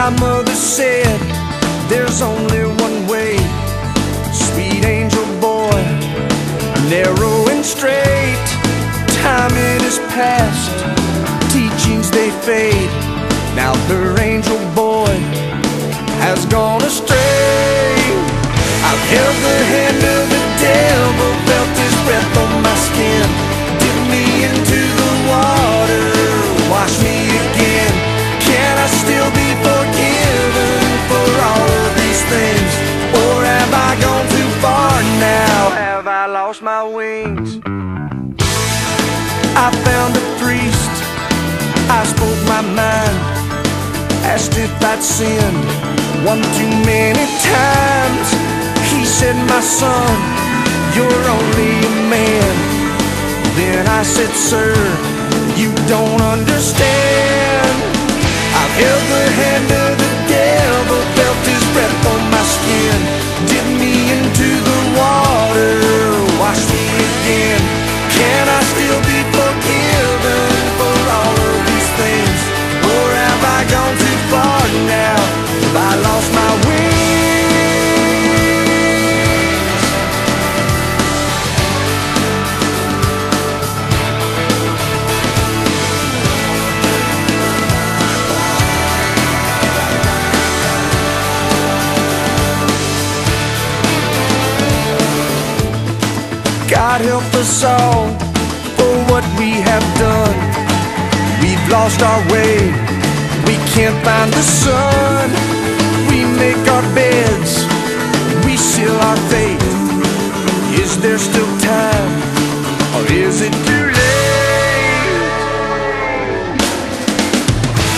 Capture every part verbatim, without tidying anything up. my mother said, there's only one way, sweet angel boy, narrow and straight. Time it is past, teachings they fade, now their angel boy has gone astray. I've held the hand of the devil, felt his breath on my skin, dipped me into the water, wash me again. Can I still be forgiven for all of these things, or have I gone too far now? Have I lost my wings? I found a priest, I spoke my mind, asked if I'd sinned one too many times. He said, my son, you're only a man. Then I said, sir, you don't understand. I've held the hand of the devil, felt his breath on my skin, dipped me into the water, washed me again. Can I still be forgiven for all of these things, or have I gone too far now? Have I lost my wings? God help us all for what we have done. We've lost our way, we can't find the sun. We make our beds, we seal our fate. Is there still time, or is it too late?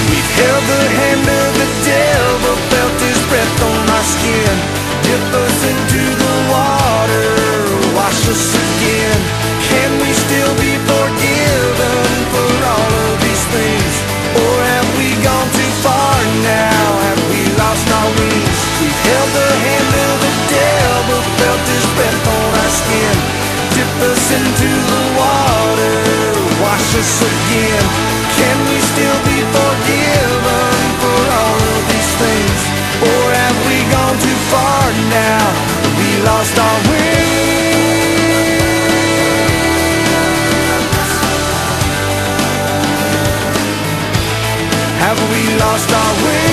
We've held the hand of the devil, felt his breath on our skin, dipped us into the water, wash us again. Can we still be forgiven for all of these things, or have we gone too far now? Have we lost our wings? We've held the hand of the devil, felt his breath on our skin, dip us into the water, wash us again. Can we still be forgiven for all of these things, or have we gone too far now? Have we lost our wings? Have we lost our way?